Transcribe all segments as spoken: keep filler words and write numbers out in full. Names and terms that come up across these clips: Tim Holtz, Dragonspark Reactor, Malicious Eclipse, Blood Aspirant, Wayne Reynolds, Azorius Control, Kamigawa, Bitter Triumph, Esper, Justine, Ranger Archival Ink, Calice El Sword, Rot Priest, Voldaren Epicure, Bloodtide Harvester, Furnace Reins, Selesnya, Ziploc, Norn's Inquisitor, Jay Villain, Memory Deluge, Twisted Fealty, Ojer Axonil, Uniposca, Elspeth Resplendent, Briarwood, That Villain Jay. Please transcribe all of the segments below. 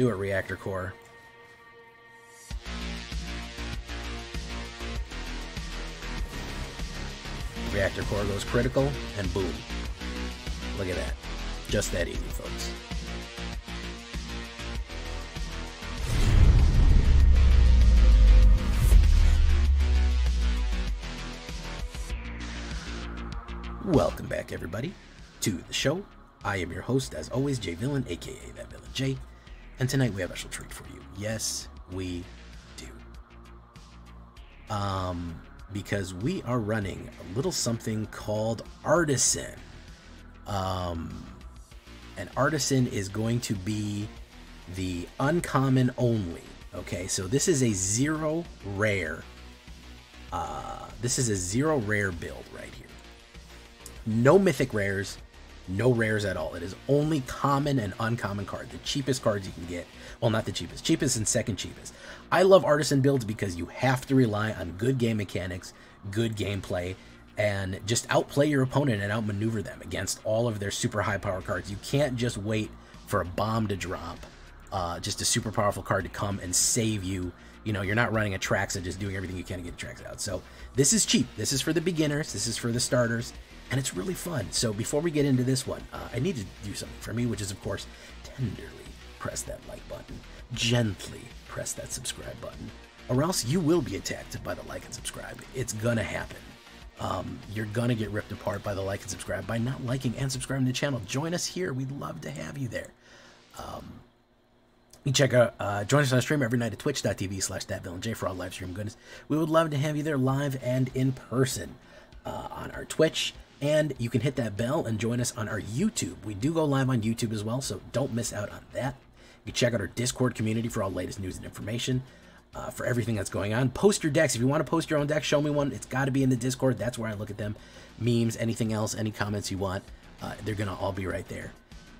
do a reactor core. Reactor core goes critical, and boom. Look at that. Just that easy, folks. Welcome back, everybody, to the show. I am your host, as always, Jay Villain, aka That Villain Jay, and tonight we have a special treat for you. Yes, we do. Um, because we are running a little something called Artisan. Um, and Artisan is going to be the uncommon only. Okay, so this is a zero rare. Uh, this is a zero rare build right here. No mythic rares, no rares at all. It is only common and uncommon card, the cheapest cards you can get. Well, not the cheapest, cheapest and second cheapest. I love Artisan builds because you have to rely on good game mechanics, good gameplay, and just outplay your opponent and outmaneuver them against all of their super high power cards. You can't just wait for a bomb to drop, uh, just a super powerful card to come and save you. You know, you're not running Atraxa and just doing everything you can to get Atraxa out. So this is cheap. This is for the beginners. This is for the starters. And it's really fun. So before we get into this one, uh, I need to do something for me, which is, of course, tenderly press that like button, gently press that subscribe button, or else you will be attacked by the like and subscribe. It's gonna happen. Um, you're gonna get ripped apart by the like and subscribe by not liking and subscribing to the channel. Join us here. We'd love to have you there. Um, you check out, uh, join us on stream every night at twitch dot t v slash that villain jay for all live stream goodness. We would love to have you there live and in person uh, on our Twitch. And you can hit that bell and join us on our YouTube. We do go live on YouTube as well, so don't miss out on that. You can check out our Discord community for all the latest news and information, uh, for everything that's going on. Post your decks. If you want to post your own deck, show me one. It's got to be in the Discord. That's where I look at them. Memes, anything else, any comments you want, uh, they're going to all be right there.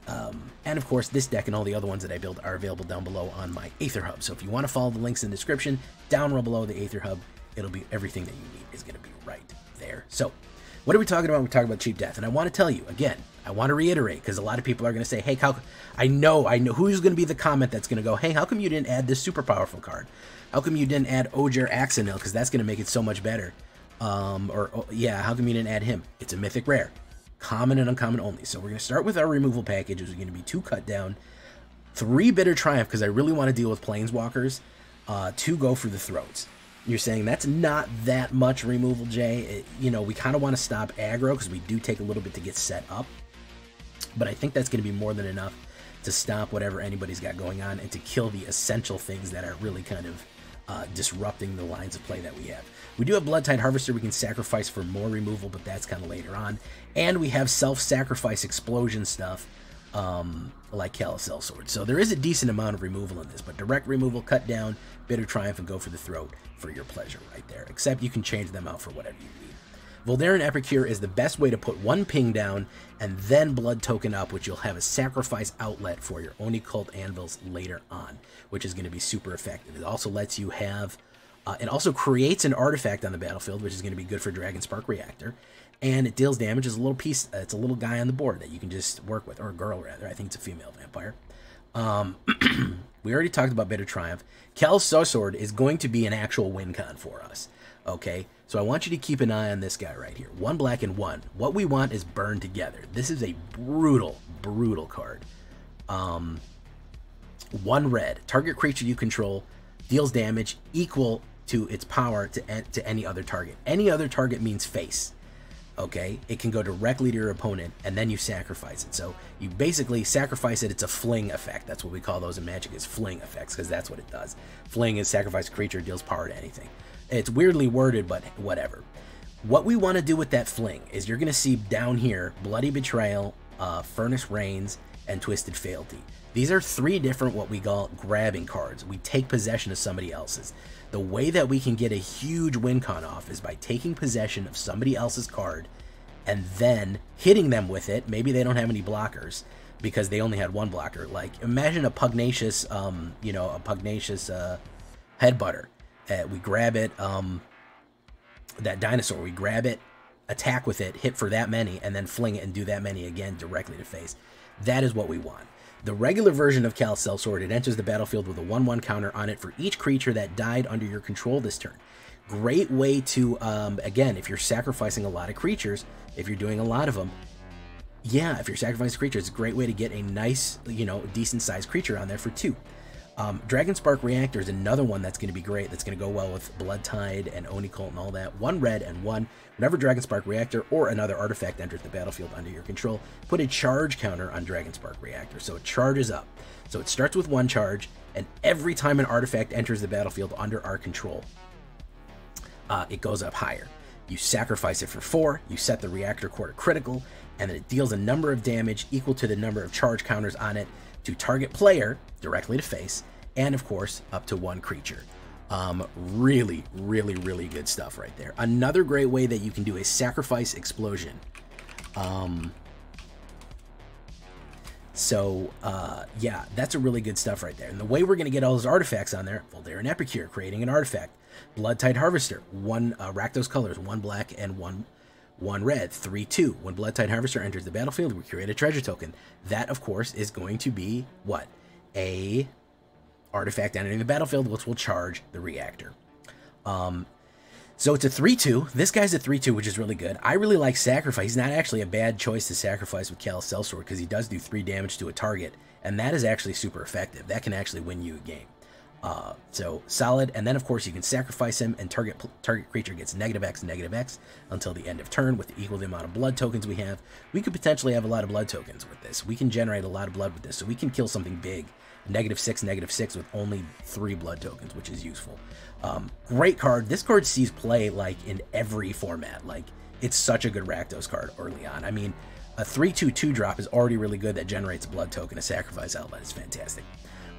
Um, and, of course, this deck and all the other ones that I build are available down below on my Aether Hub. So if you want to follow the links in the description, down right below the Aether Hub, it'll be everything that you need is going to be right there. So what are we talking about? We're talking about cheap death. And I want to tell you, again, I want to reiterate, because a lot of people are going to say, hey, how, I know, I know, who's going to be the comment that's going to go, hey, how come you didn't add this super powerful card? How come you didn't add Ojer Axonil? Because that's going to make it so much better. Um, or, oh, yeah, how come you didn't add him? It's a mythic rare. Common and uncommon only. So we're going to start with our removal package, which is going to be two cut down, three bitter triumph, because I really want to deal with planeswalkers, uh, two go for the throats. You're saying that's not that much removal, Jay. It, you know, we kind of want to stop aggro because we do take a little bit to get set up. But I think that's going to be more than enough to stop whatever anybody's got going on and to kill the essential things that are really kind of uh, disrupting the lines of play that we have. We do have Bloodtide Harvester we can sacrifice for more removal, but that's kind of later on. And we have self-sacrifice explosion stuff um, like Calice El Sword. So there is a decent amount of removal in this, but direct removal, cut down, Bitter Triumph, and go for the throat for your pleasure right there, except you can change them out for whatever you need. Voldaren Epicure is the best way to put one ping down and then blood token up, which you'll have a sacrifice outlet for your Oni-Cult Anvils later on, which is going to be super effective. It also lets you have, uh, it also creates an artifact on the battlefield, which is going to be good for Dragonspark Reactor, and it deals damage as a little piece, uh, it's a little guy on the board that you can just work with, or a girl rather, I think it's a female vampire. Um, we already talked about Bitter Triumph. Calice El Sword is going to be an actual win con for us, okay? So I want you to keep an eye on this guy right here. One black and one. What we want is burn together. This is a brutal, brutal card. Um, one red. Target creature you control deals damage equal to its power to, to any other target. Any other target means face. Okay, it can go directly to your opponent, and then you sacrifice it. So you basically sacrifice it. It's a fling effect. That's what we call those in Magic, is fling effects, because that's what it does. Fling is sacrifice creature, deals power to anything. It's weirdly worded, but whatever. What we want to do with that fling is you're going to see down here, Bloody Betrayal, uh, Furnace Reins, and Twisted Fealty. These are three different what we call grabbing cards. We take possession of somebody else's. The way that we can get a huge win con off is by taking possession of somebody else's card and then hitting them with it. Maybe they don't have any blockers because they only had one blocker. Like, imagine a pugnacious, um, you know, a pugnacious uh, headbutter. Uh, we grab it, um, that dinosaur, we grab it, attack with it, hit for that many, and then fling it and do that many again directly to face. That is what we want. The regular version of Calice El Sword, it enters the battlefield with a one one counter on it for each creature that died under your control this turn. Great way to, um, again, if you're sacrificing a lot of creatures, if you're doing a lot of them, yeah, if you're sacrificing creatures, it's a great way to get a nice, you know, decent-sized creature on there for two. Um, Dragonspark Reactor is another one that's going to be great, that's going to go well with Bloodtide and Oni-Cult and all that. One red and one, whenever Dragonspark Reactor or another artifact enters the battlefield under your control, put a charge counter on Dragonspark Reactor, so it charges up. So it starts with one charge, and every time an artifact enters the battlefield under our control, uh, it goes up higher. You sacrifice it for four, you set the reactor core to critical, and then it deals a number of damage equal to the number of charge counters on it to target player, directly to face, and of course, up to one creature. Um, really, really, really good stuff right there. Another great way that you can do a sacrifice explosion. Um, so, uh, yeah, that's a really good stuff right there. And the way we're going to get all those artifacts on there, Voldaren Epicure, creating an artifact. Bloodtide Harvester, one uh, Rakdos colors, one black and one One red, three two. When Bloodtide Harvester enters the battlefield, we create a treasure token. That, of course, is going to be what? A artifact entering the battlefield, which will charge the reactor. Um, so it's a three two. This guy's a three two, which is really good. I really like Sacrifice. He's not actually a bad choice to sacrifice with Calice El Sword because he does do three damage to a target, and that is actually super effective. That can actually win you a game. Uh, so solid, and then of course you can sacrifice him, and target target creature gets negative X, negative X until the end of turn. With equal the amount of blood tokens we have, we could potentially have a lot of blood tokens with this. We can generate a lot of blood with this, so we can kill something big, negative six, negative six with only three blood tokens, which is useful. Um, great card. This card sees play like in every format. Like it's such a good Rakdos card early on. I mean, a three two two drop is already really good. That generates a blood token. A sacrifice outlet is fantastic.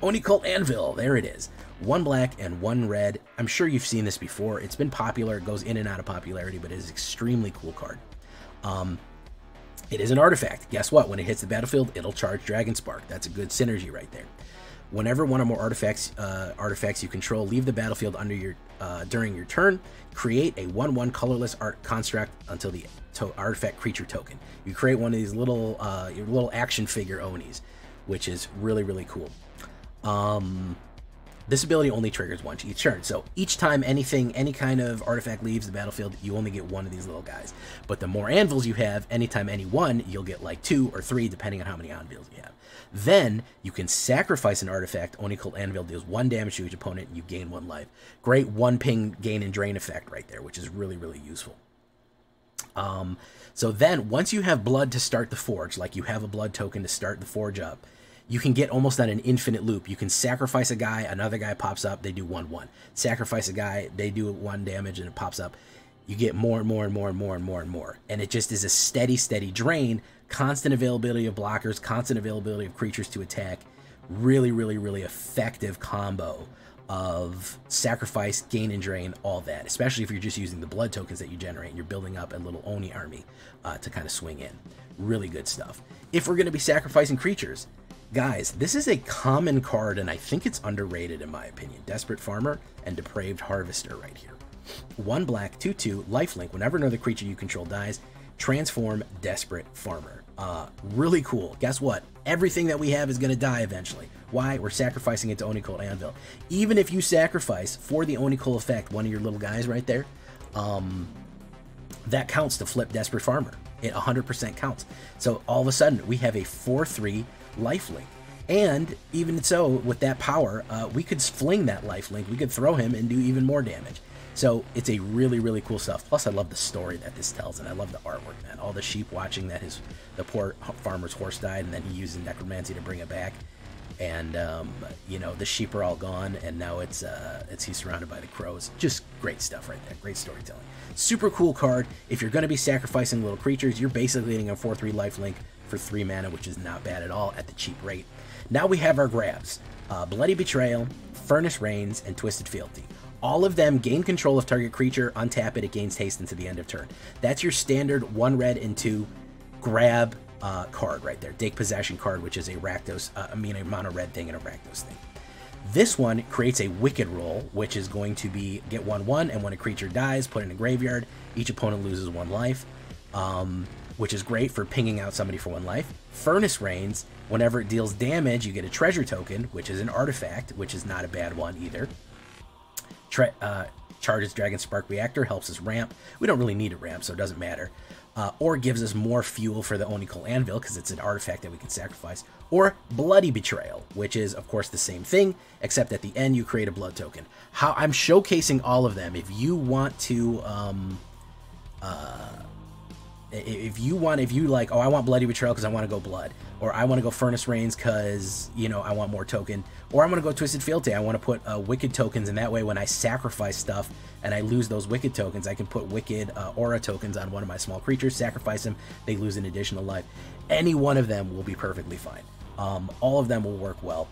Oni-Cult Anvil, there it is. One black and one red. I'm sure you've seen this before. It's been popular. It goes in and out of popularity, but it is an extremely cool card. Um, it is an artifact. Guess what? When it hits the battlefield, it'll charge Dragonspark. That's a good synergy right there. Whenever one or more artifacts uh, artifacts you control leave the battlefield under your uh, during your turn, create a one one colorless art construct until the to artifact creature token. You create one of these little uh, your little action figure Onis, which is really, really cool. Um, this ability only triggers once each turn, so each time anything, any kind of artifact leaves the battlefield, you only get one of these little guys. But the more anvils you have, anytime any one, you'll get like two or three, depending on how many anvils you have. Then you can sacrifice an artifact. Oni-Cult Anvil deals one damage to each opponent, and you gain one life. Great one ping gain and drain effect right there, which is really, really useful. Um, so then once you have blood to start the forge, like you have a blood token to start the forge up, you can get almost on an infinite loop. You can sacrifice a guy, another guy pops up, they do one one. Sacrifice a guy, they do one damage, and it pops up. You get more and more and more and more and more and more. And it just is a steady, steady drain, constant availability of blockers, constant availability of creatures to attack. Really, really, really effective combo of sacrifice, gain and drain, all that. Especially if you're just using the blood tokens that you generate and you're building up a little Oni army uh, to kind of swing in. Really good stuff. If we're going to be sacrificing creatures, guys, this is a common card, and I think it's underrated in my opinion. Desperate Farmer and Depraved Harvester right here. One black, two two, lifelink. Whenever another creature you control dies, transform Desperate Farmer. Uh, really cool. Guess what? Everything that we have is going to die eventually. Why? We're sacrificing it to Oni-Cult Anvil. Even if you sacrifice for the Oni-Cult effect one of your little guys right there, um, that counts to flip Desperate Farmer. It one hundred percent counts. So all of a sudden, we have a four three lifelink, and even so, with that power, uh, we could fling that lifelink, we could throw him and do even more damage. So it's a really, really cool stuff. Plus, I love the story that this tells, and I love the artwork, man. All the sheep watching that his the poor farmer's horse died, and then he uses necromancy to bring it back, and um, you know, the sheep are all gone, and now it's uh, it's he's surrounded by the crows. Just great stuff right there. Great storytelling. Super cool card. If you're going to be sacrificing little creatures, you're basically getting a four three lifelink for three mana, which is not bad at all at the cheap rate. Now we have our grabs. Uh, Bloody Betrayal, Furnace Reins, and Twisted Fealty. All of them gain control of target creature, untap it, it gains haste until the end of turn. That's your standard one red and two grab uh, card right there. Take possession card, which is a Rakdos, uh, I mean a mono red thing and a Rakdos thing. This one creates a wicked roll, which is going to be get one one, and when a creature dies, put in a graveyard, each opponent loses one life. Um, which is great for pinging out somebody for one life. Furnace Reins Whenever it deals damage, you get a treasure token, which is an artifact, which is not a bad one either. Tre uh, charges Dragonspark Reactor, helps us ramp. We don't really need a ramp, so it doesn't matter. Uh, or gives us more fuel for the Oni-Cult Anvil, because it's an artifact that we can sacrifice. Or Bloody Betrayal, which is, of course, the same thing, except at the end you create a blood token. How I'm showcasing all of them. If you want to... Um, uh, If you want, if you like, oh, I want Bloody Betrayal because I want to go Blood, or I want to go Furnace Reins because, you know, I want more token, or I'm going to go Twisted Fealty. I want to put uh, Wicked tokens, and that way when I sacrifice stuff and I lose those Wicked tokens, I can put Wicked uh, Aura tokens on one of my small creatures, sacrifice them, they lose an additional life. Any one of them will be perfectly fine. Um, all of them will work well.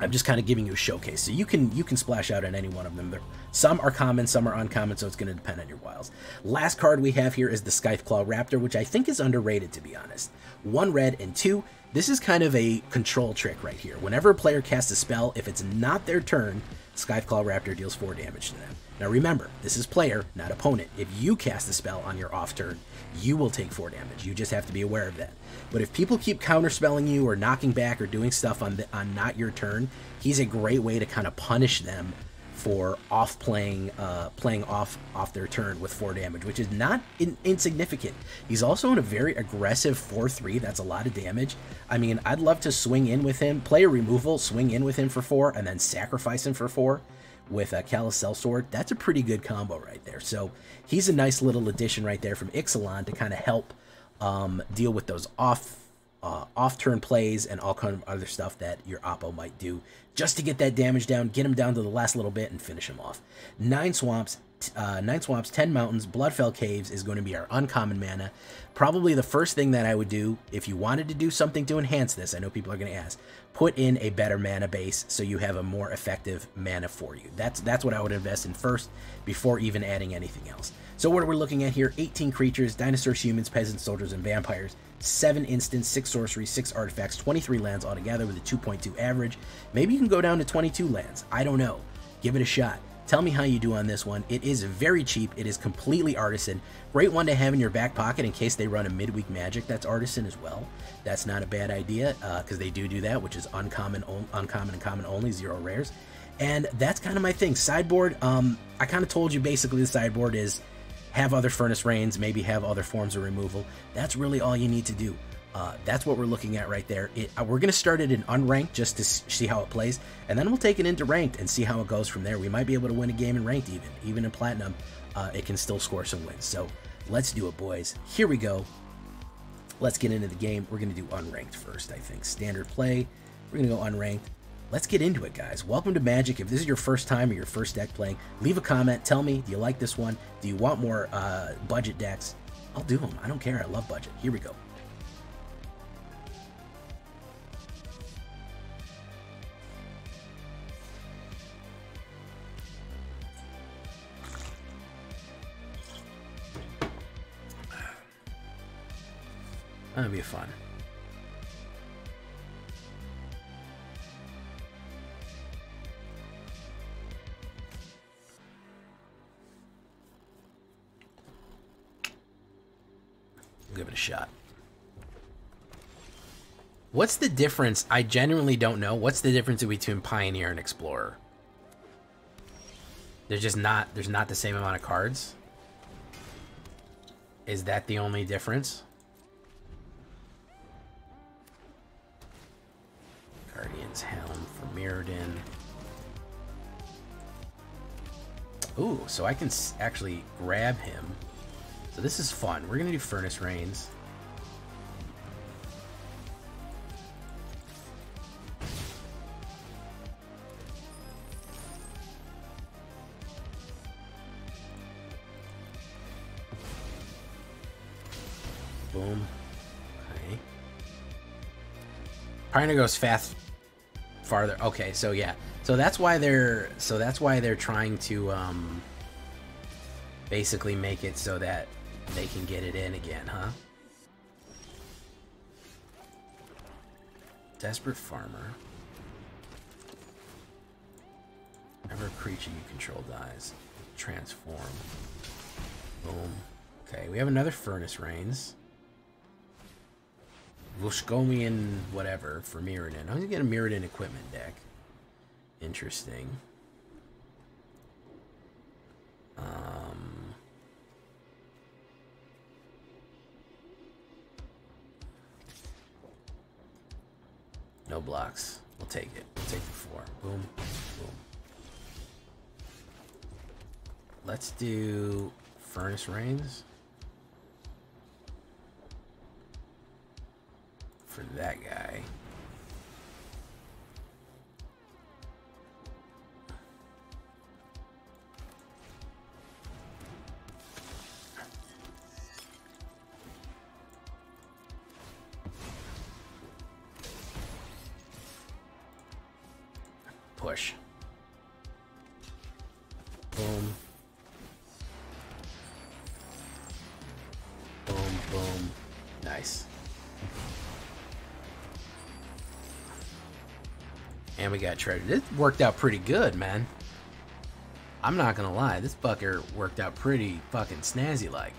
I'm just kind of giving you a showcase, so you can you can splash out on any one of them. They're, some are common, some are uncommon, so it's going to depend on your wiles. Last card we have here is the Scytheclaw Raptor, which I think is underrated, to be honest. One red and two. This is kind of a control trick right here. Whenever a player casts a spell, if it's not their turn, Scytheclaw Raptor deals four damage to them. Now remember, this is player, not opponent. If you cast a spell on your off turn, you will take four damage. You just have to be aware of that. But if people keep counterspelling you or knocking back or doing stuff on the, on not your turn, he's a great way to kind of punish them for off playing uh, playing off off their turn with four damage, which is not in insignificant. He's also in a very aggressive four three. That's a lot of damage. I mean, I'd love to swing in with him, play a removal, swing in with him for four, and then sacrifice him for four with a Calice El Sword. That's a pretty good combo right there. So he's a nice little addition right there from Ixalan to kind of help um, deal with those off Uh, off-turn plays and all kind of other stuff that your oppo might do, just to get that damage down, get him down to the last little bit, and finish him off. Nine swamps, uh, nine swamps, ten mountains. Bloodfell Caves is going to be our uncommon mana. Probably the first thing that I would do if you wanted to do something to enhance this. I know people are going to ask. Put in a better mana base so you have a more effective mana for you. That's that's what I would invest in first before even adding anything else. So what we're looking at here: eighteen creatures, dinosaurs, humans, peasants, soldiers, and vampires. seven instants, six sorcery, six artifacts, twenty-three lands altogether with a two point two average. Maybe you can go down to twenty-two lands. I don't know. Give it a shot. Tell me how you do on this one. It is very cheap. It is completely Artisan. Great one to have in your back pocket in case they run a midweek Magic that's Artisan as well. That's not a bad idea because uh, they do do that, which is uncommon, uncommon, and common only, zero rares. And that's kind of my thing. Sideboard, um, I kind of told you basically the sideboard is have other Furnace Reins, maybe have other forms of removal. That's really all you need to do. Uh, that's what we're looking at right there. It, we're going to start it in unranked just to see how it plays, and then we'll take it into ranked and see how it goes from there. We might be able to win a game in ranked even. Even in Platinum, uh, it can still score some wins. So let's do it, boys. Here we go. Let's get into the game. We're going to do unranked first, I think. Standard play. We're going to go unranked. Let's get into it, guys. Welcome to Magic. If this is your first time or your first deck playing, leave a comment. Tell me, do you like this one? Do you want more uh, budget decks? I'll do them. I don't care. I love budget. Here we go. That'll be fun. Give it a shot. What's the difference? I genuinely don't know. What's the difference between Pioneer and Explorer? There's just not, there's not the same amount of cards. Is that the only difference? Guardian's Helm for Mirrodin. Ooh, so I can actually grab him. So this is fun. We're going to do Furnace Reins. Boom. Okay. Pioneer goes fast farther. Okay, so yeah. So that's why they're so that's why they're trying to um basically make it so that they can get it in again, huh? Desperate Farmer. Whenever a creature you control dies, transform. Boom. Okay, we have another Furnace Reins. Volscomian whatever for Mirrodin. I'm gonna get a Mirrodin equipment deck. Interesting. Um, no blocks. We'll take it. We'll take the four. Boom. Boom. Let's do Furnace Reins for that guy. Push. Boom. Boom, boom. Nice. And we got treasure. This worked out pretty good, man. I'm not gonna lie. This fucker worked out pretty fucking snazzy-like.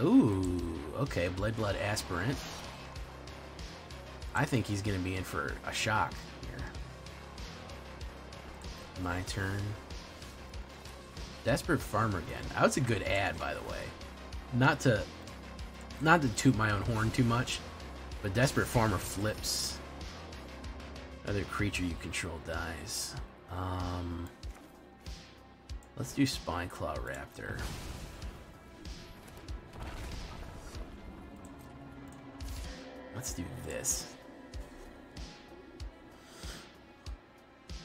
Ooh. Okay, Blood Blood Aspirant. I think he's gonna be in for a shock. My turn. Desperate Farmer again. That was a good ad, by the way. Not to not to toot my own horn too much, but Desperate Farmer flips. Other creature you control dies. Um, let's do Scytheclaw Raptor. Let's do this.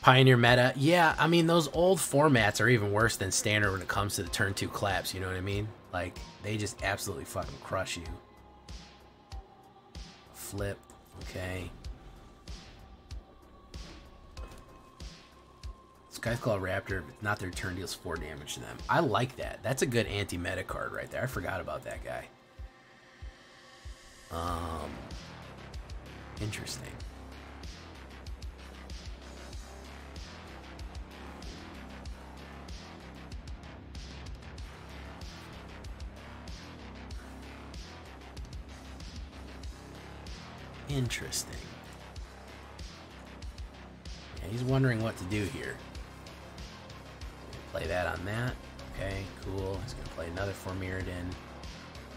Pioneer meta. Yeah, I mean, those old formats are even worse than standard when it comes to the turn two claps, you know what I mean? Like, they just absolutely fucking crush you. Flip. Okay. Scytheclaw Raptor, but not their turn, deals four damage to them. I like that. That's a good anti-meta card right there. I forgot about that guy. Um, interesting. Interesting. Yeah, he's wondering what to do here. Play that on that. Okay, cool. He's gonna play another for Mirrodin.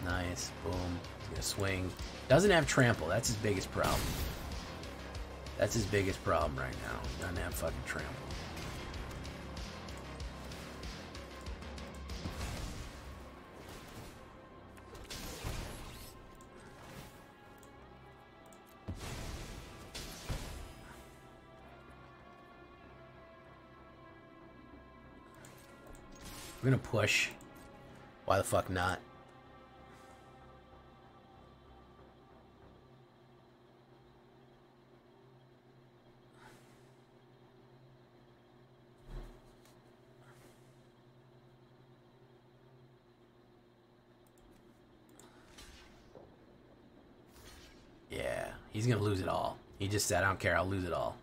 Nice. Boom. He's gonna swing. Doesn't have trample. That's his biggest problem. That's his biggest problem right now. Doesn't have fucking trample. We're gonna push. Why the fuck not? Yeah, he's gonna lose it all. He just said, I don't care, I'll lose it all.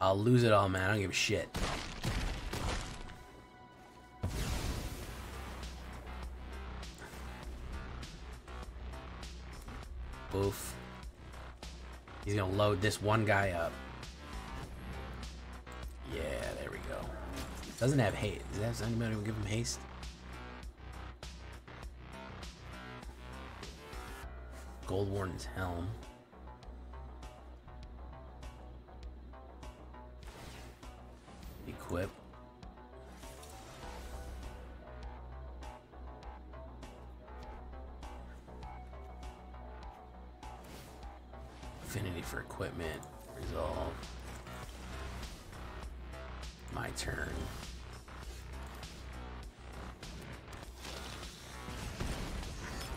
I'll lose it all, man. I don't give a shit. Oof. He's gonna load this one guy up. Yeah, there we go. Doesn't have haste. Does anybody give him haste? Gold Warden's Helm. Equip. Affinity for equipment. Resolve. My turn.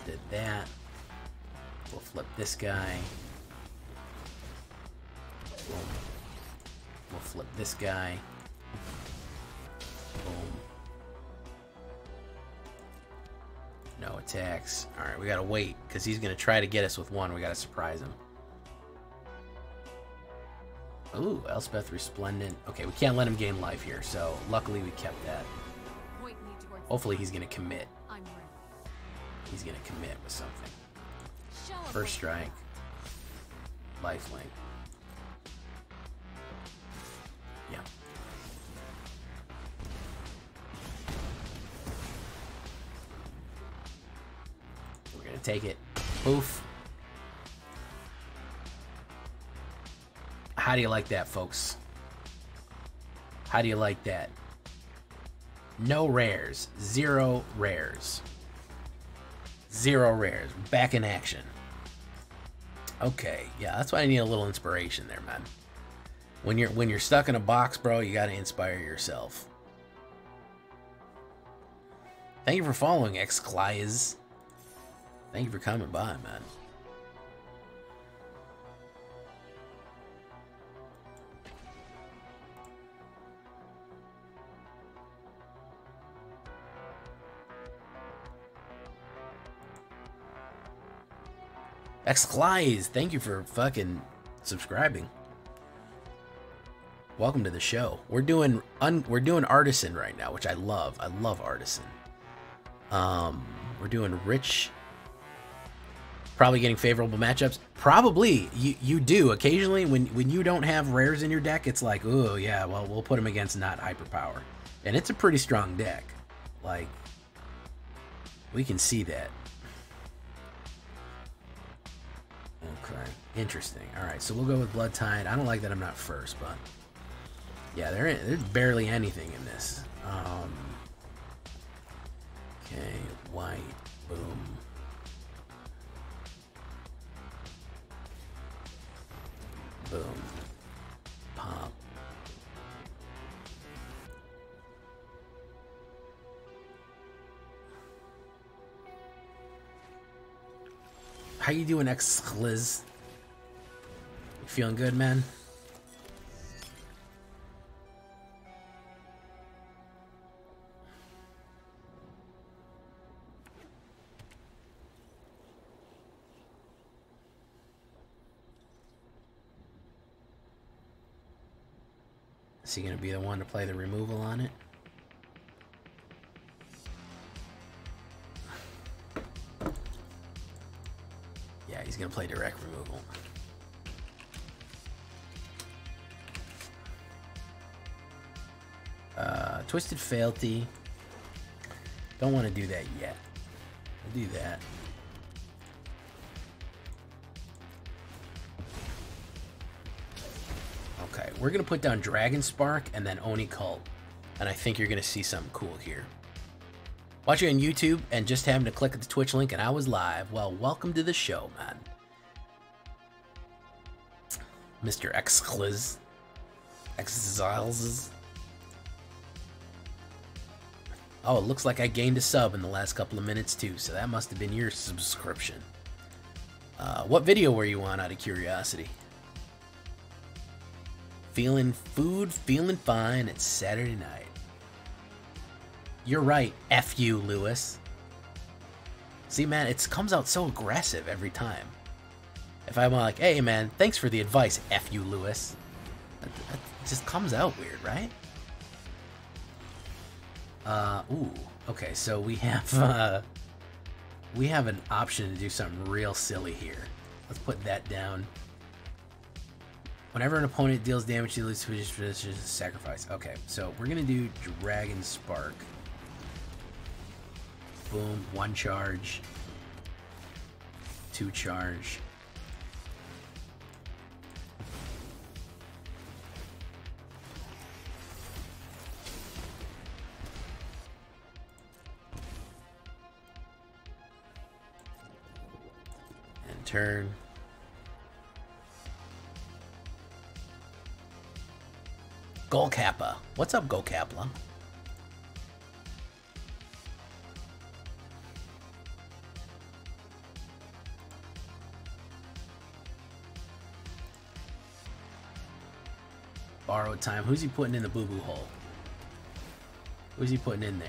Did that. We'll flip this guy. Boom. We'll flip this guy. Boom. No attacks. Alright, we gotta wait, because he's gonna try to get us with one. We gotta surprise him. Ooh, Elspeth Resplendent. Okay, we can't let him gain life here, so luckily we kept that. Hopefully he's going to commit. He's going to commit with something. First strike. Lifelink. Yeah. We're gonna take it. Poof. How do you like that, folks? How do you like that? No rares. Zero rares. Zero rares. Back in action. Okay, yeah, that's why I need a little inspiration there, man. When you're when you're stuck in a box, bro, you gotta inspire yourself. Thank you for following, Xclias. Thank you for coming by, man. Xclies, thank you for fucking subscribing. Welcome to the show. We're doing un we're doing Artisan right now, which I love. I love Artisan. Um, we're doing Rich. Probably getting favorable matchups. Probably you you do occasionally when when you don't have rares in your deck. It's like, oh yeah, well we'll put them against not hyperpower, and it's a pretty strong deck. Like we can see that. Okay, interesting. All right, so we'll go with Bloodtide. I don't like that I'm not first, but yeah, there ain't, there's barely anything in this. Um, okay, white, boom. Boom. Pop. How you doing, Xcliz? You feeling good, man? Is he gonna be the one to play the removal on it? Yeah, he's gonna play direct removal. Uh, Twisted Fealty. Don't want to do that yet. We'll do that. Okay, we're gonna put down Dragonspark and then Oni-Cult, and I think you're gonna see something cool here. Watching on YouTube and just having to click the Twitch link and I was live. Well, welcome to the show, man. Mister Xcliz. Exiles. Oh, it looks like I gained a sub in the last couple of minutes too, so that must have been your subscription. Uh, what video were you on, out of curiosity? Feeling food, feeling fine. It's Saturday night. You're right. F you, Lewis. See, man, it comes out so aggressive every time. If I'm like, hey, man, thanks for the advice, F you, Lewis. That, that just comes out weird, right? Uh, ooh. Okay, so we have, uh, we have an option to do something real silly here. Let's put that down. Whenever an opponent deals damage, they lose Swedish Tradition Sacrifice. Okay, so we're going to do Dragonspark. Boom, one charge. Two charge. And turn. Golcappa. What's up, Golcappa? Borrowed time. Who's he putting in the boo-boo hole? Who's he putting in there?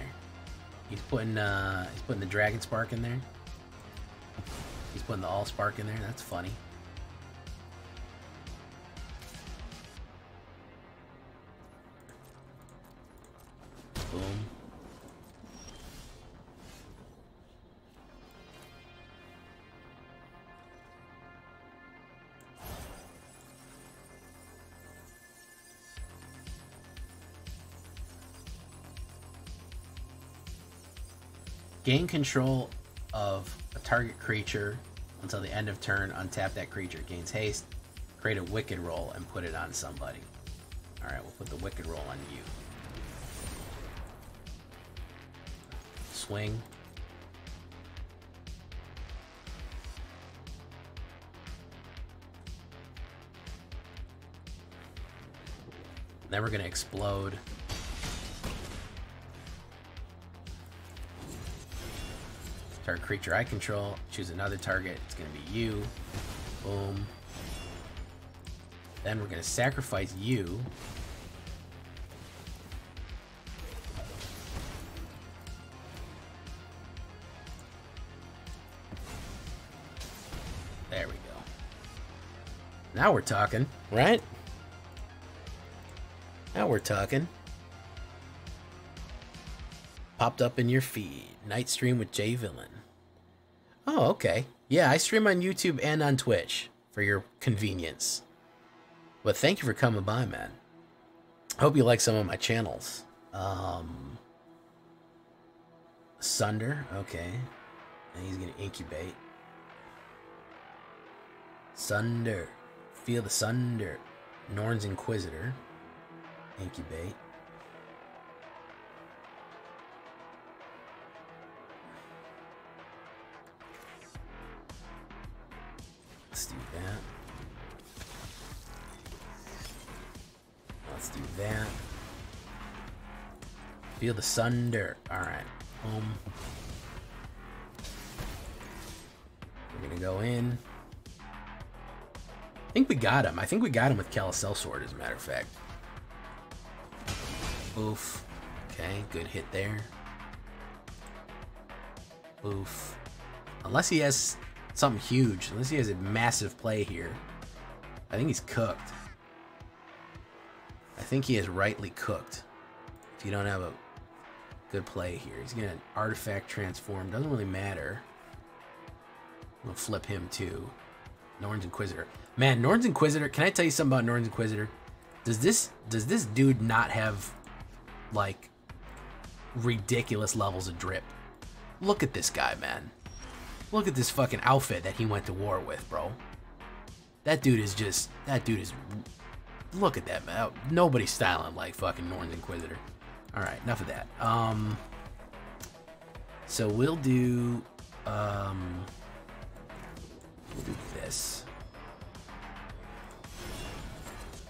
He's putting uh he's putting the Dragonspark in there. He's putting the Allspark in there. That's funny. Boom. Gain control of a target creature until the end of turn. Untap that creature. It gains haste. Create a wicked roll and put it on somebody. Alright, we'll put the wicked roll on you. Swing. Then we're going to explode. Target creature I control. Choose another target. It's going to be you. Boom. Then we're going to sacrifice you. There we go. Now we're talking, right? Now we're talking. Popped up in your feed. Night stream with Jay Villain. Oh, okay. Yeah, I stream on YouTube and on Twitch for your convenience. But thank you for coming by, man. Hope you like some of my channels. Um, Asunder, okay. And he's gonna incubate. Sunder. Feel the Sunder. Norn's Inquisitor. Incubate. Let's do that. Let's do that. Feel the Sunder. Alright. Boom. We're gonna go in. I think we got him. I think we got him with Calice El Sword, as a matter of fact. Oof. Okay, good hit there. Oof. Unless he has something huge. Unless he has a massive play here. I think he's cooked. I think he is rightly cooked. If you don't have a good play here. He's going to artifact transform. Doesn't really matter. We'll flip him too. Norn's Inquisitor. Man, Norn's Inquisitor. Can I tell you something about Norn's Inquisitor? Does this, does this dude not have... like ridiculous levels of drip? Look at this guy, man. Look at this fucking outfit that he went to war with, bro. That dude is just, that dude is, look at that, man. Nobody's styling like fucking Norn's Inquisitor. All right, enough of that. Um, so we'll do, um, we'll do this.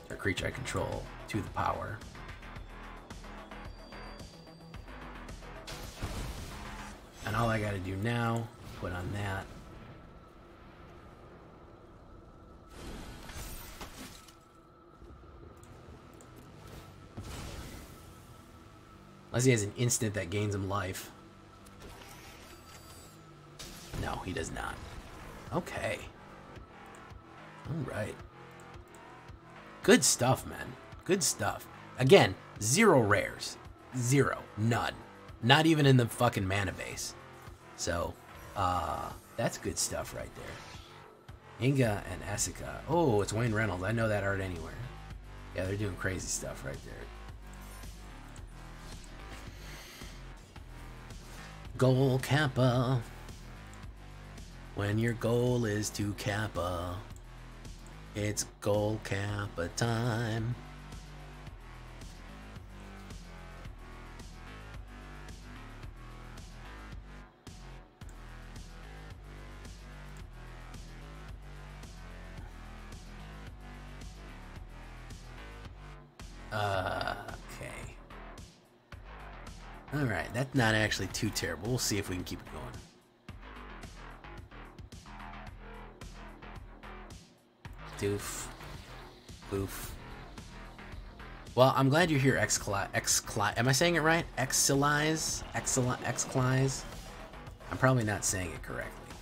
Our creature I control to the power. And all I gotta do now, put on that. Unless he has an instant that gains him life. No, he does not. Okay. Alright. Good stuff, man. Good stuff. Again, zero rares. Zero. None. Not even in the fucking mana base. So, uh, that's good stuff right there. Inga and Asuka. Oh, it's Wayne Reynolds. I know that art anywhere. Yeah, they're doing crazy stuff right there. Goal Kappa. When your goal is to Kappa, it's Goal Kappa time. Uh, okay. All right, that's not actually too terrible. We'll see if we can keep it going. Doof. Oof. Well, I'm glad you're here, Excli... Excli... Am I saying it right? Excilize? Excili... Exclize? I'm probably not saying it correctly.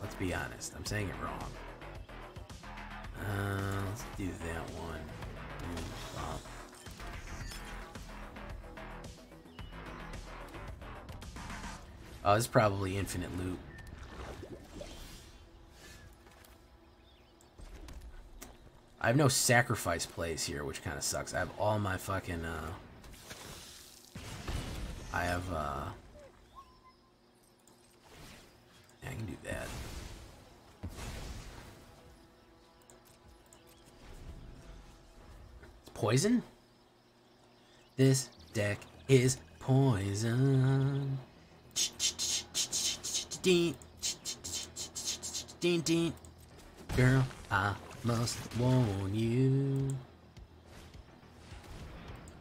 Let's be honest. I'm saying it wrong. Uh, let's do that one. Wow. Oh, this is probably infinite loot. I have no sacrifice plays here, which kind of sucks. I have all my fucking, uh... I have, uh... can do that. It's poison? This deck is poison. Girl, I must warn you.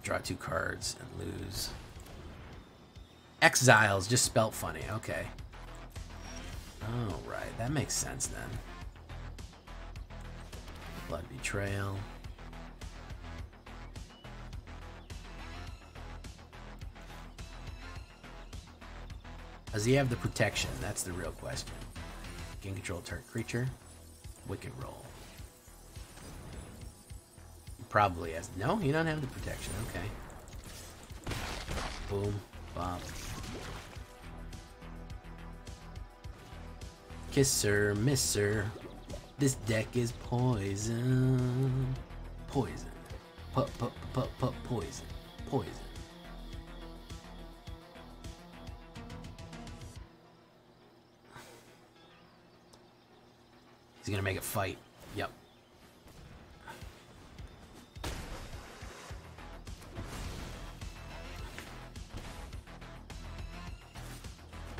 Draw two cards and lose. Exiles, just spelt funny. Okay. Oh, right. That makes sense then. Blood Betrayal. Does he have the protection? That's the real question. Gain control of target creature. Wicked roll. Probably has. No, you don't have the protection. Okay. Boom. Bop. Kisser, misser. This deck is poison. Poison. Pup, pup, pup, pup, poison. Poison. He's gonna make a fight. Yep.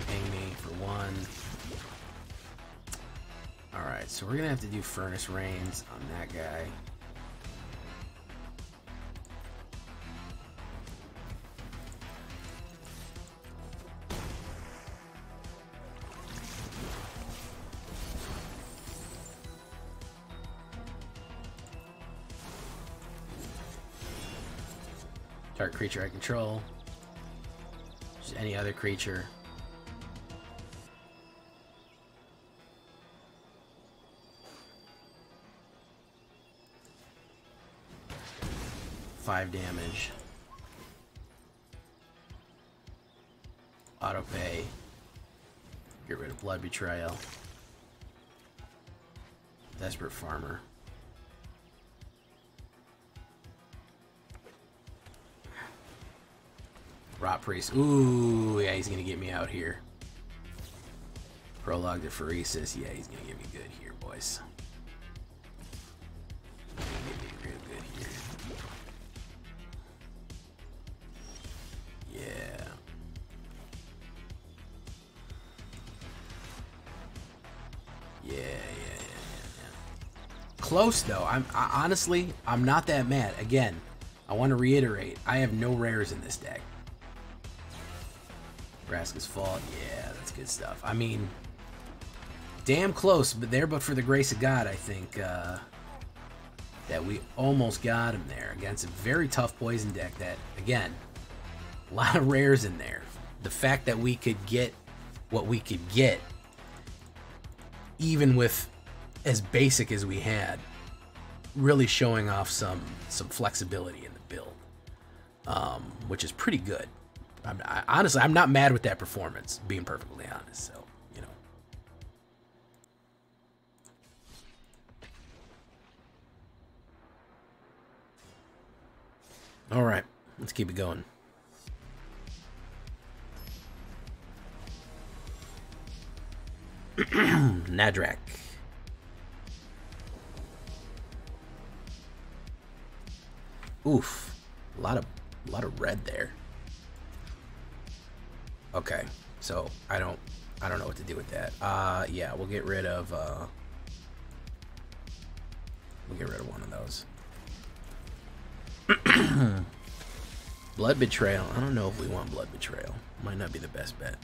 Hang me for one. Alright, so we're gonna have to do Furnace Reins on that guy. Creature I control, just any other creature. Five damage. Auto pay. Get rid of Blood Betrayal. Desperate Farmer. Rot Priest. Ooh, yeah, he's gonna get me out here. Prologue to Pheresis. Yeah, he's gonna get me good here, boys. He's gonna get me real good here. Yeah. Yeah, yeah, yeah, yeah. Close though. I'm I, honestly, I'm not that mad. Again, I want to reiterate, I have no rares in this deck. Graska's Fall, yeah, that's good stuff. I mean, damn close, but there, but for the grace of God, I think uh, that we almost got him there against a very tough poison deck that, again, a lot of rares in there. The fact that we could get what we could get, even with as basic as we had, really showing off some, some flexibility in the build, um, which is pretty good. I'm, I, honestly, I'm not mad with that performance, being perfectly honest, so, you know. All right, let's keep it going. Nadrak. Oof, a lot of, a lot of red there. Okay, so I don't I don't know what to do with that. Uh yeah, we'll get rid of uh we'll get rid of one of those. Blood Betrayal. I don't know if we want Blood Betrayal. Might not be the best bet.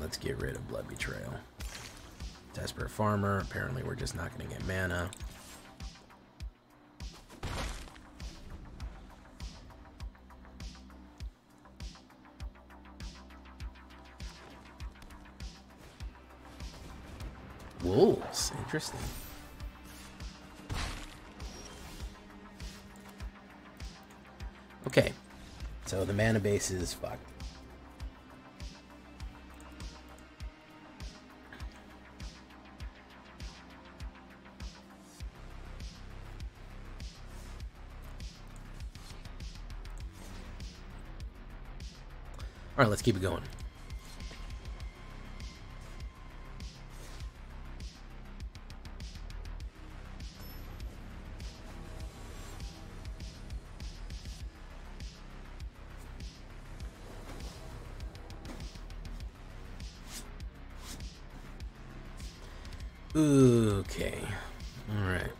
Let's get rid of Blood Betrayal. Desperate Farmer. Apparently we're just not gonna get mana. Wolves, interesting. Okay, so the mana base is fucked. Alright, let's keep it going. Okay. Alright.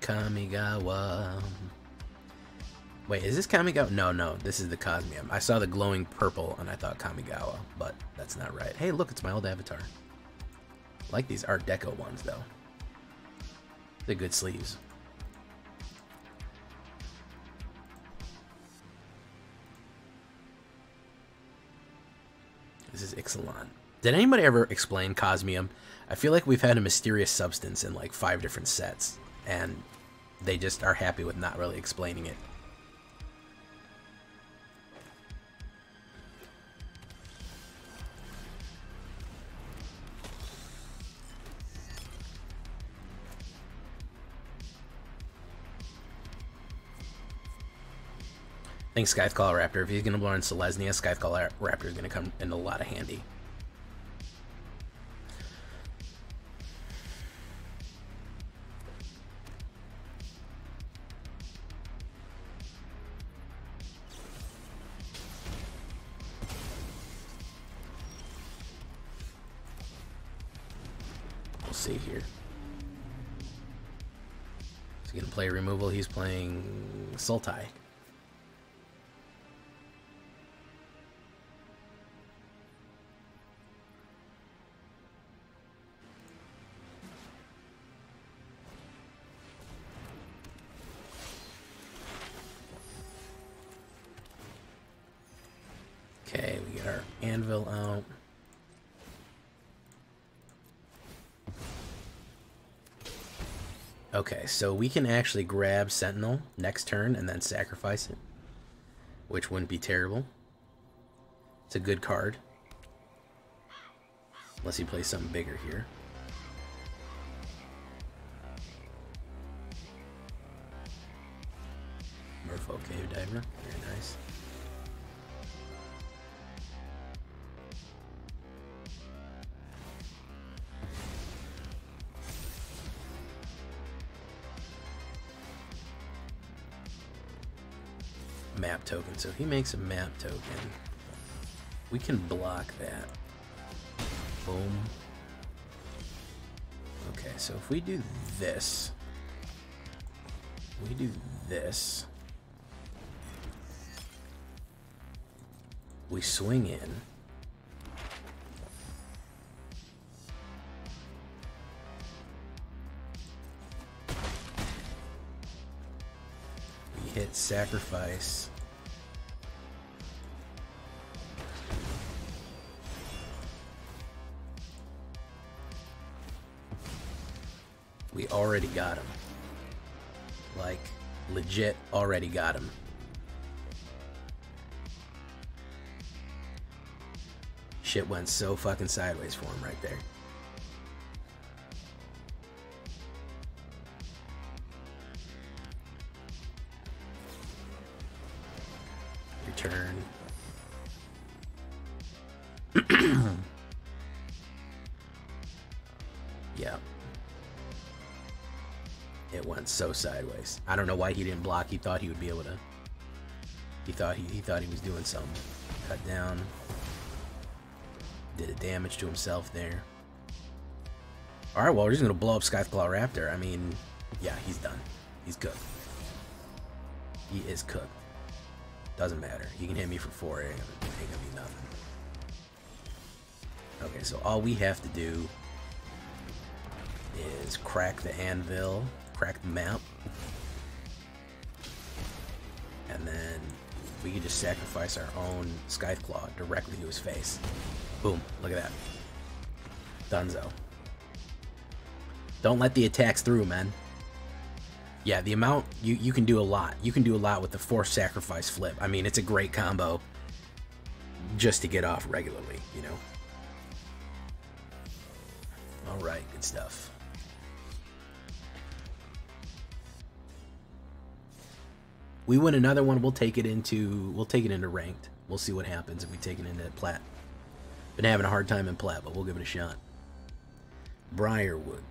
Kamigawa. Wait, is this Kamigawa? No, no, this is the Cosmium. I saw the glowing purple and I thought Kamigawa, but that's not right. Hey, look, it's my old avatar. I like these Art Deco ones, though. They're good sleeves. This is Ixalan. Did anybody ever explain Cosmium? I feel like we've had a mysterious substance in like five different sets, and they just are happy with not really explaining it. I think Scytheclaw Raptor, if he's going to blow in Selesnya, Scytheclaw Raptor is going to come in a lot of handy. See here. He's going to play removal. He's playing Sultai. Okay, we get our anvil out. Okay, so we can actually grab Sentinel next turn and then sacrifice it, which wouldn't be terrible. It's a good card. Unless he plays something bigger here. Merfolk Cave Diver, very nice. Map token, so he makes a map token. We can block that. Boom. Okay, so if we do this, we do this, we swing in. We hit sacrifice. We already got him. Like, legit already got him. Shit went so fucking sideways for him right there. Return. Yeah. It went so sideways. I don't know why he didn't block. He thought he would be able to. He thought he, he thought he was doing something. Cut down. Did a damage to himself there. All right, well, we're just gonna blow up Scytheclaw Raptor. I mean, yeah, he's done. He's cooked. He is cooked. Doesn't matter. He can hit me for four. It ain't gonna be nothing. Okay, so all we have to do is crack the anvil, crack the map, and then we can just sacrifice our own Scytheclaw directly to his face. Boom, look at that. Dunzo. Don't let the attacks through, man. Yeah, the amount, you, you can do a lot. You can do a lot with the Forced Sacrifice flip. I mean, it's a great combo just to get off regularly, you know? All right, good stuff. We win another one, we'll take it into, we'll take it into ranked. We'll see what happens if we take it into plat. Been having a hard time in plat, but we'll give it a shot. Briarwood.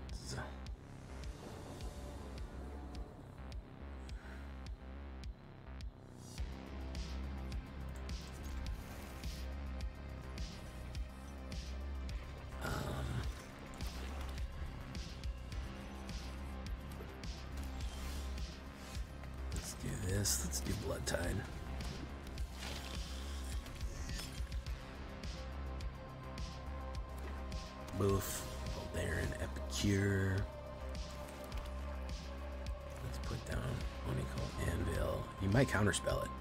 Let's do Bloodtide. Boof, Voldaren Epicure. Let's put down Oni-Cult Anvil. You might counterspell it.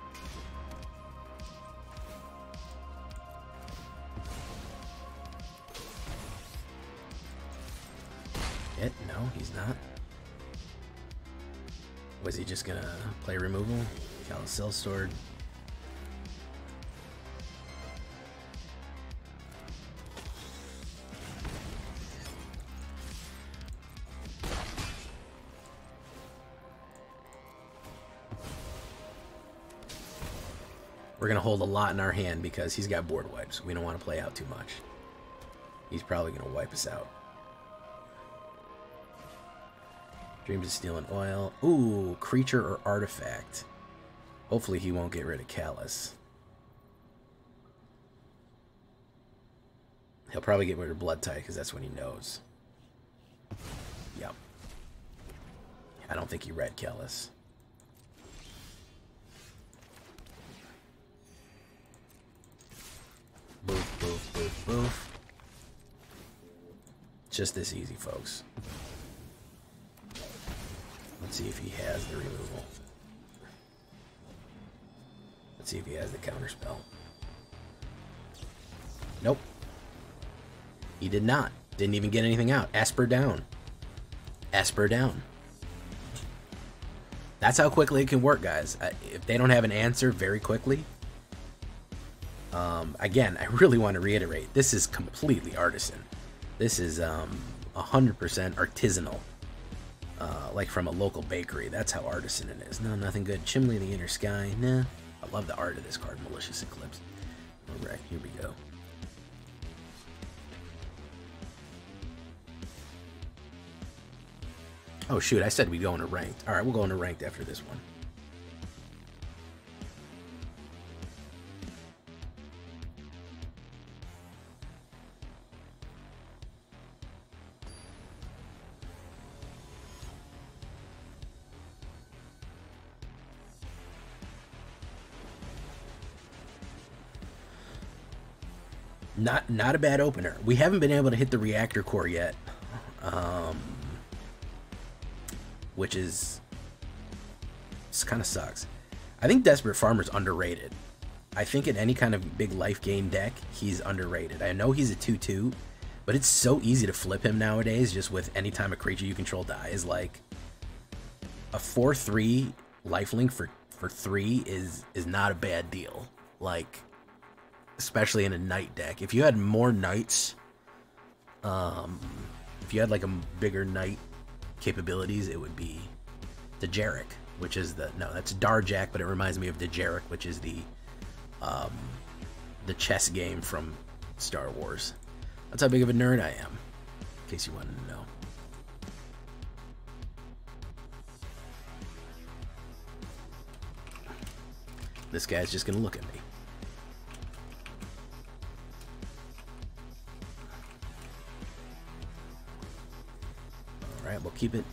It? No, he's not. Was he just gonna play removal? Calice El Sword. We're gonna hold a lot in our hand because he's got board wipes. We don't want to play out too much. He's probably gonna wipe us out. Dreams of stealing oil. Ooh, creature or artifact. Hopefully he won't get rid of Callus. He'll probably get rid of Bloodtide because that's what he knows. Yep. I don't think he read Callus. Boof, boof, boof, boof. Just this easy, folks. Let's see if he has the removal. Let's see if he has the counterspell. Nope. He did not. Didn't even get anything out. Esper down. Esper down. That's how quickly it can work, guys. I, if they don't have an answer very quickly. Um, again, I really want to reiterate. This is completely artisan. This is um, one hundred percent artisanal. Uh, like from a local bakery. That's how artisan it is. No, nothing good. Chimney in the Inner Sky. Nah. I love the art of this card. Malicious Eclipse. Alright, here we go. Oh, shoot. I said we'd go into ranked. Alright, we'll go into ranked after this one. Not not a bad opener. We haven't been able to hit the reactor core yet, um, which is kind of sucks. I think Desperate Farmer's underrated. I think in any kind of big life gain deck, he's underrated. I know he's a two two, but it's so easy to flip him nowadays just with any time a creature you control dies. Like, a four three lifelink for, for three is, is not a bad deal. Like... especially in a knight deck. If you had more knights, um, if you had like a bigger knight capabilities, it would be Dejeric, which is the, no, that's Darjak, but it reminds me of Dejeric, which is the, um, the chess game from Star Wars. That's how big of a nerd I am, in case you wanted to know. This guy's just gonna look at me. Alright, we'll keep it.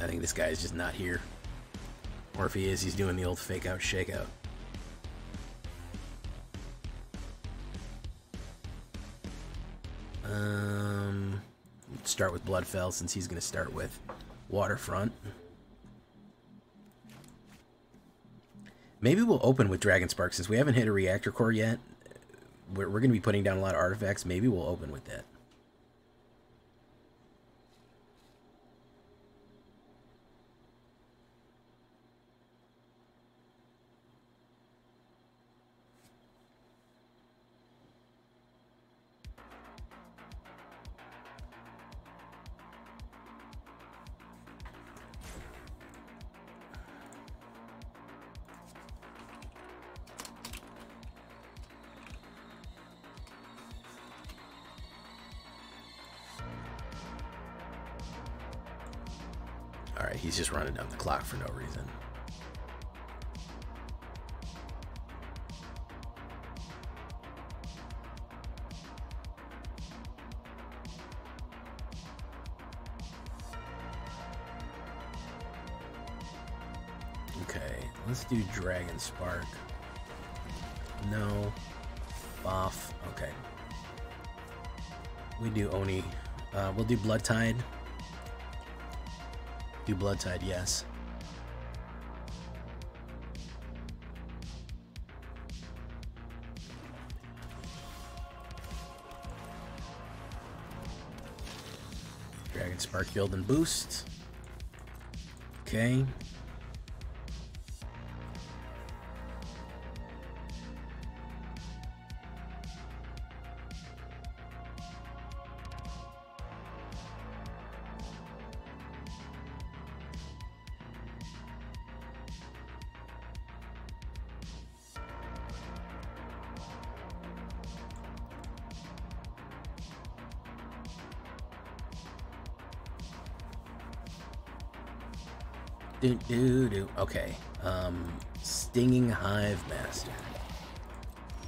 I think this guy is just not here. Or if he is, he's doing the old fake out, shake out. Um, let's start with Bloodfell since he's going to start with Waterfront. Maybe we'll open with Dragonspark since we haven't hit a reactor core yet. We're, we're going to be putting down a lot of artifacts. Maybe we'll open with that. Alright, he's just running down the clock for no reason. Okay, let's do Dragonspark. No. Off. Okay. We do Oni. Uh, we'll do Bloodtide. Do Bloodtide, yes. Dragonspark build and boost. Okay. Do, do, do. Okay, um, Stinging Hive Master.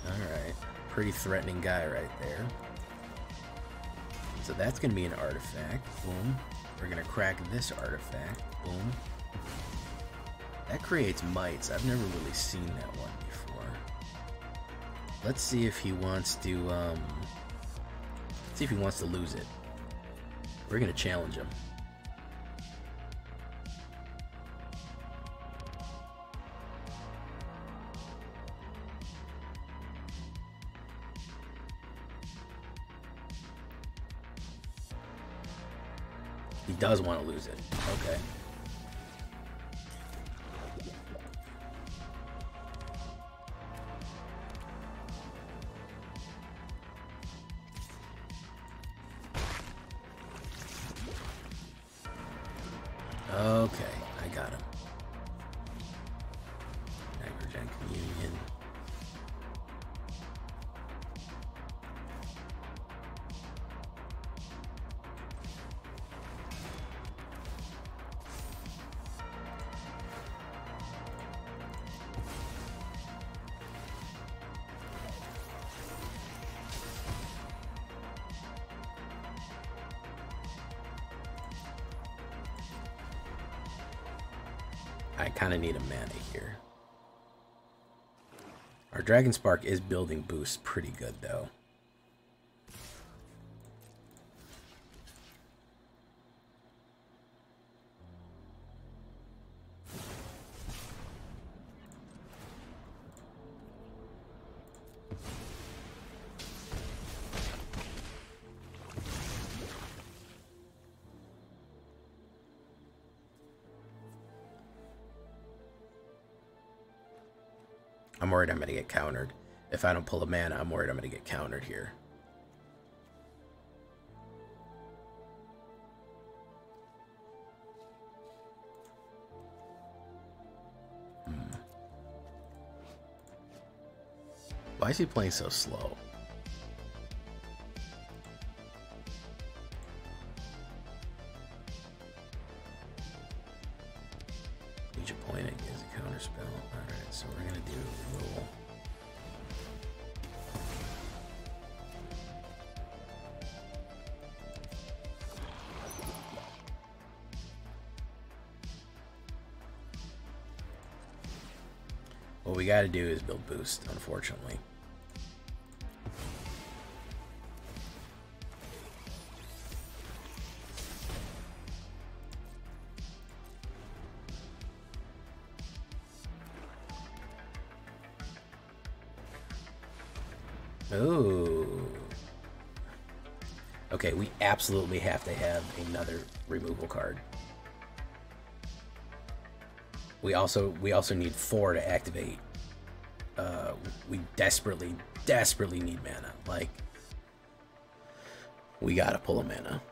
Alright, pretty threatening guy right there. So that's going to be an artifact. Boom. We're going to crack this artifact. Boom. That creates mites. I've never really seen that one before. Let's see if he wants to, um, see if he wants to lose it. We're going to challenge him. Does want to lose it. Okay. Okay, I got him. Aggregate communion. I kind of need a mana here. Our Dragonspark is building boost pretty good, though. I'm worried I'm going to get countered. If I don't pull a mana, I'm worried I'm going to get countered here. Hmm. Why is he playing so slow? What we gotta do is build boost, unfortunately. Ooh. Okay, we absolutely have to have another removal card. We also we also need four to activate. Uh, we desperately, desperately need mana. Like, we gotta pull a mana.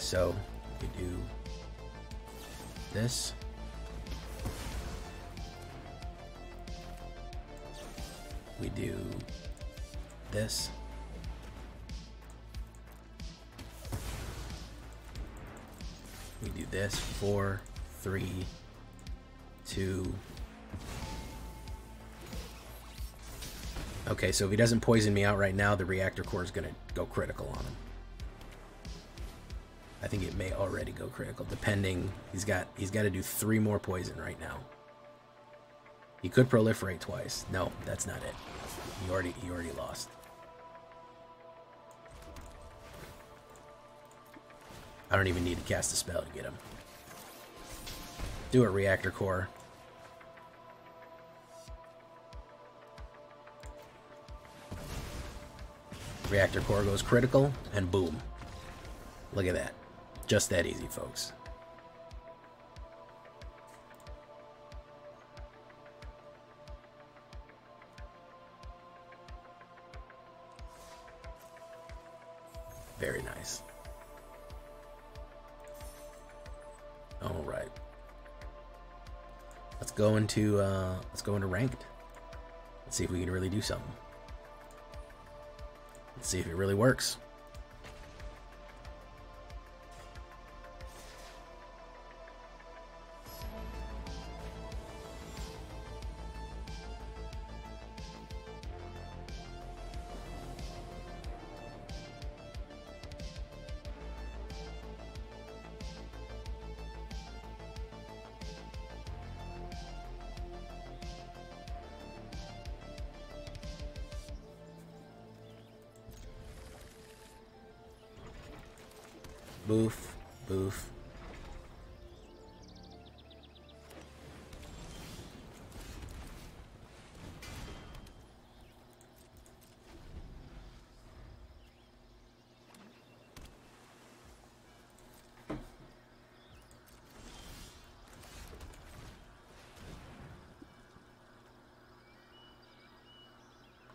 So we do this. We do this. We do this. Four, three, two. Okay, so if he doesn't poison me out right now, the reactor core is gonna go critical on him. I think it may already go critical, depending. He's got he's got to do three more poison right now. He could proliferate twice. No, that's not it. He already he already lost. I don't even need to cast a spell to get him. Do it, reactor core. Reactor core goes critical, and boom. Look at that. Just that easy, folks. Very nice. All right. Let's go into uh, let's go into ranked. Let's see if we can really do something. Let's see if it really works. Boof, boof.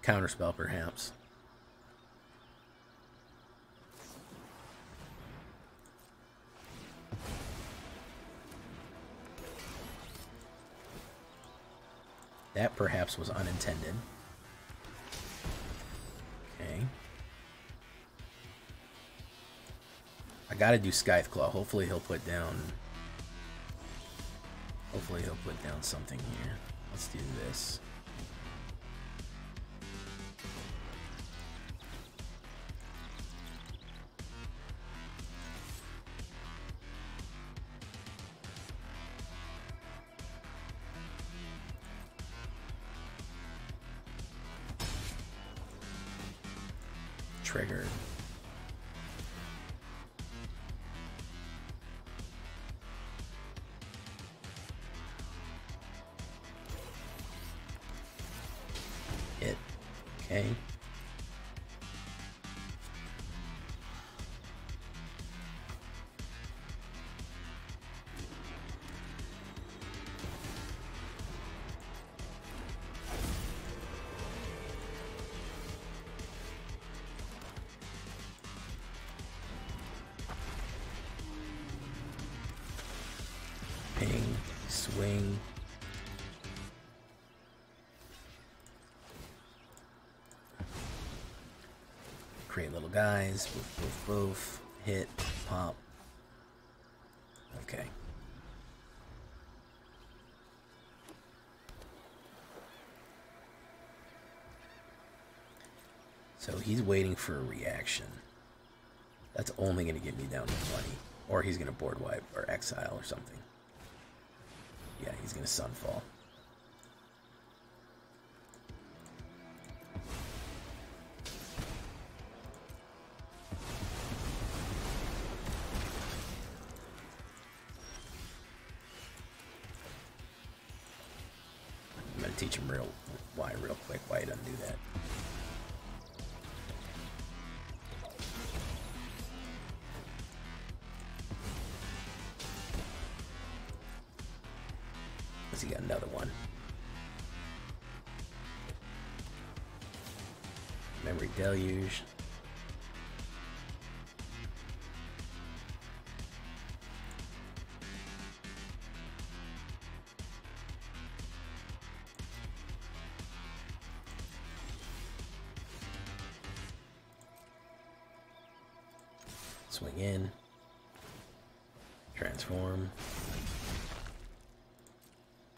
Counterspell, perhaps. That perhaps was unintended. Okay. I gotta do Scytheclaw. Hopefully he'll put down. Hopefully he'll put down something here. Let's do this. Triggered. Hit. Okay. Swing. Create little guys. Boof, boof, boof. Hit. Pop. Okay. So he's waiting for a reaction. That's only going to get me down to twenty. Or he's going to board wipe or exile or something. Yeah, he's going to Sunfall. I'm going to teach him real why real quick, why he doesn't do that. He got another one. Memory Deluge. Swing in. Transform.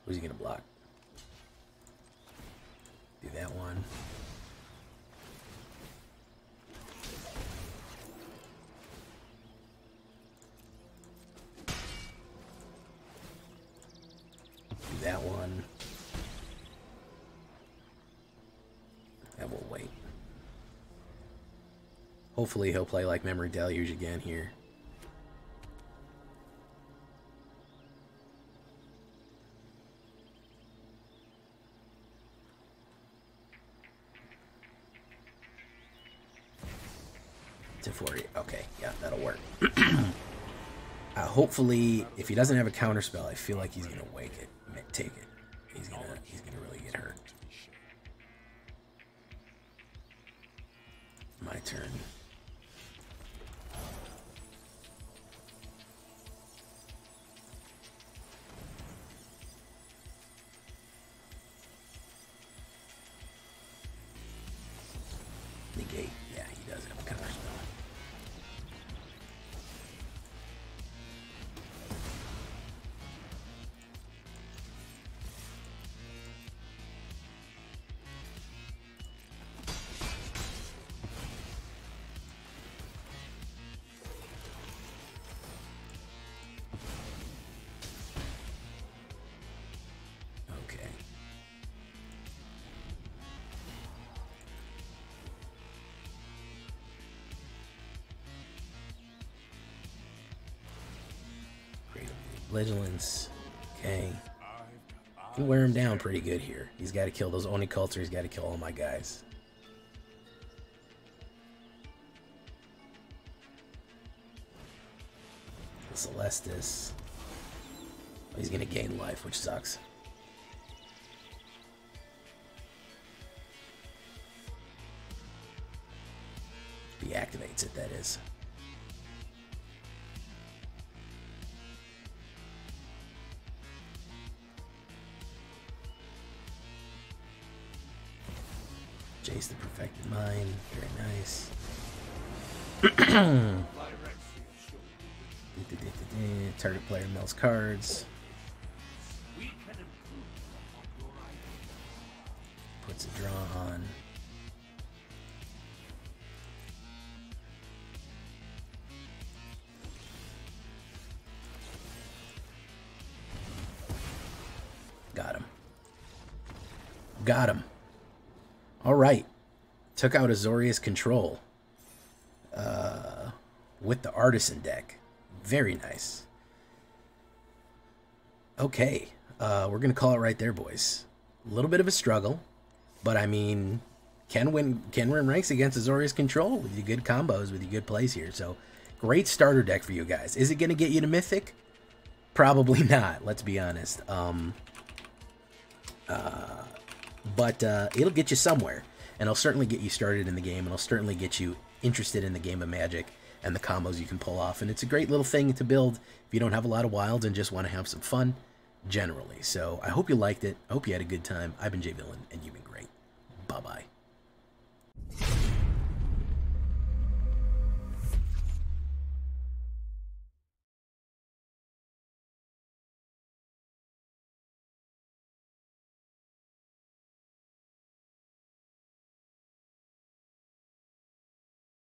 Who's he gonna block? Do that one. Do that one. And we'll wait. Hopefully he'll play like Memory Deluge again here. Okay, yeah, that'll work. uh, hopefully, if he doesn't have a counterspell, I feel like he's gonna wake it, take it. He's gonna, he's gonna really get hurt. My turn. Negate. Yeah, he does have a counterspell. Vigilance. Okay. Can wear him down pretty good here. He's got to kill those Oni-Cults. He's got to kill all my guys. The Celestis. Oh, he's going to gain life, which sucks. He activates it, that is. Jace the Perfected Mind, very nice. Target player mills cards. Puts a draw on. Got him. Got him. All right, took out Azorius Control uh, with the Artisan deck. Very nice. Okay, uh, we're gonna call it right there, boys. A little bit of a struggle, but I mean, can win, can win ranks against Azorius Control with your good combos, with your good plays here. So, great starter deck for you guys. Is it gonna get you to Mythic? Probably not. Let's be honest. Um. Uh. But uh, it'll get you somewhere, and it'll certainly get you started in the game, and it'll certainly get you interested in the game of Magic and the combos you can pull off. And it's a great little thing to build if you don't have a lot of wilds and just want to have some fun generally. So I hope you liked it. I hope you had a good time. I've been Jay Villain, and you've been great.